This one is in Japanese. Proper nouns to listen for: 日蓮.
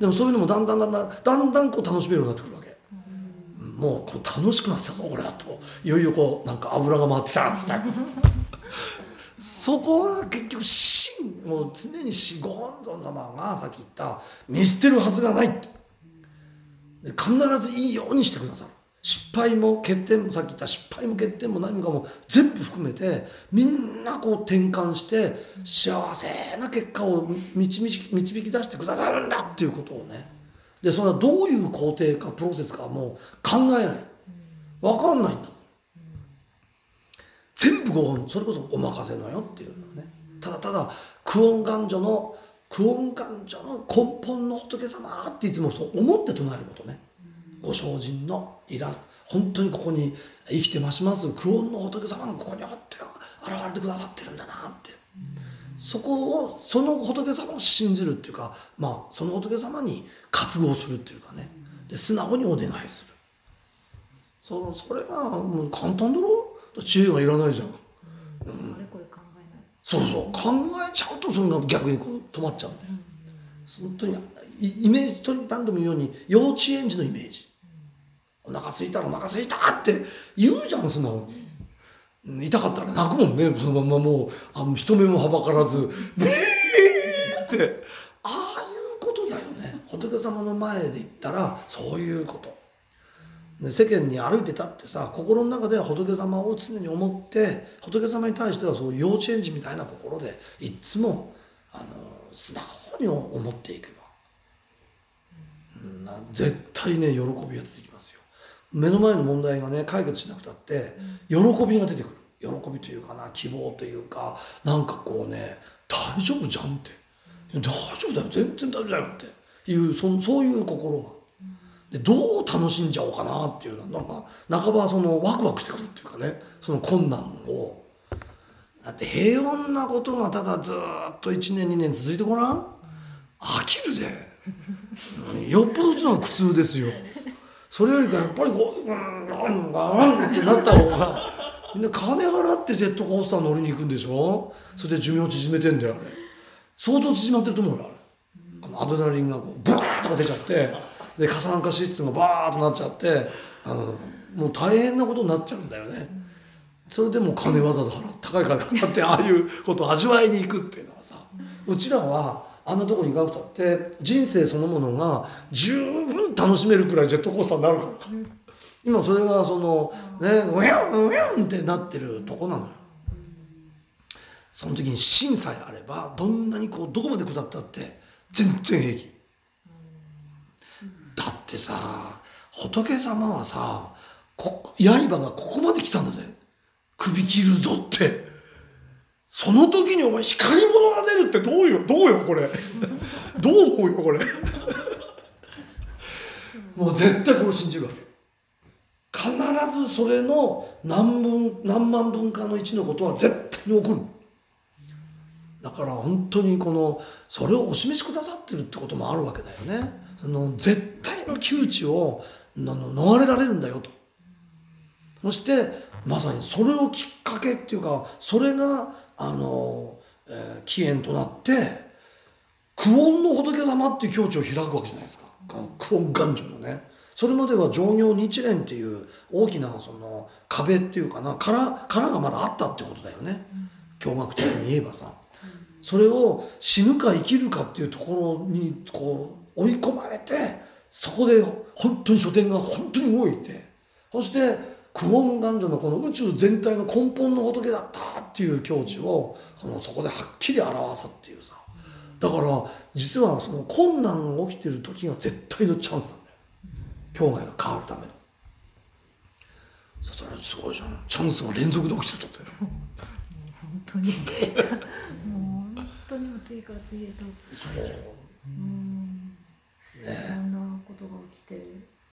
でもそういうのもだんだんこう楽しめるようになってくるわけ。もうこう楽しくなってたぞ俺はと、いよいよこうなんか油が回ってきたみたいな。そこは結局もう常にシゴンドン様がさっき言った見捨てるはずがない、必ずいいようにしてくださる。失敗も欠点もさっき言った失敗も欠点も何かも全部含めてみんなこう転換して幸せな結果を導き出してくださるんだっていうことをね。でそれはどういう工程かプロセスかもう考えない、分かんないんだもん。全部ご本人、それこそお任せのよっていうのはね。ただただ久遠願書の根本の仏様っていつもそう思って唱えることね。ご精進のいら本当にここに生きてまします久遠の仏様がここにあって現れてくださってるんだなって、そこをその仏様を信じるっていうか、まあその仏様に渇望するっていうかね。で素直にお願いする。それはもう簡単だろ、知恵がいらないじゃん。そうそう、考えちゃうとそれが逆にこう止まっちゃうんだよ。本当にイメージと何度も言うように幼稚園児のイメージ、お腹すいたらお腹すいたって言うじゃん素直に。痛かったら泣くもんね、そのままもう人目もはばからず「ビー!」ってああいうことだよね。仏様の前で言ったらそういうこと。世間に歩いてたってさ、心の中では仏様を常に思って、仏様に対してはそう幼稚園児みたいな心でいつも素直に思っていけば、絶対ね喜びが出てきますよ。目の前の問題がね解決しなくたって喜びが出てくる。喜びというかな、希望というか、なんかこうね、大丈夫じゃんって、大丈夫だよ全然大丈夫だよっていうそういう心が。でどう楽しんじゃおうかなっていうのはなんか半ばそのワクワクしてくるっていうかね。その困難をだって平穏なことがただずっと1年2年続いてこらん、飽きるぜよっぽどうちのは苦痛ですよ。それよりかやっぱりこう「うんってなった方が、みんな金払ってジェットコースター乗りに行くんでしょ。それで寿命縮めてんだよあれ、相当縮まってると思うよあれ。アドレナリンがこうブワーッとか出ちゃって。で過酸化システムがバーッとなっちゃってもう大変なことになっちゃうんだよね。それでも金わざわざ高い金払ってああいうことを味わいに行くっていうのはさ、うちらはあんなとこに行かなくたって人生そのものが十分楽しめるくらいジェットコースターになるから今それがそのねウヤンウヤンってなってるとこなのよ。その時に芯さえあればどんなにこうどこまで下ったって全然平気。だってさ、仏様はさ、刃がここまで来たんだぜ、首切るぞって。その時にお前光り物が出るってどうよこれどう思うよこれもう絶対これを信じるわけ。必ずそれの何万分かの1のことは絶対に起こる。だから本当にこのそれをお示しくださってるってこともあるわけだよね。その絶対の窮地を逃れられるんだよと。そしてまさにそれをきっかけっていうか、それが起源となって久遠の仏様っていう境地を開くわけじゃないですか、久遠願書のね。それまでは常行日蓮っていう大きなその壁っていうかな、殻がまだあったってことだよね、驚愕的に言えばさ。それを死ぬか生きるかっていうところにこう追い込まれて、そこで本当に書店が本当に動いて、そして久遠願書のこの宇宙全体の根本の仏だったっていう境地をそこではっきり表さっていうさ。だから実はその困難が起きてる時が絶対のチャンスなんだよ、境外が変わるための。それすごいじゃん、チャンスが連続で起きてるとって本当に本当に次から次へと、そんなことが起きて。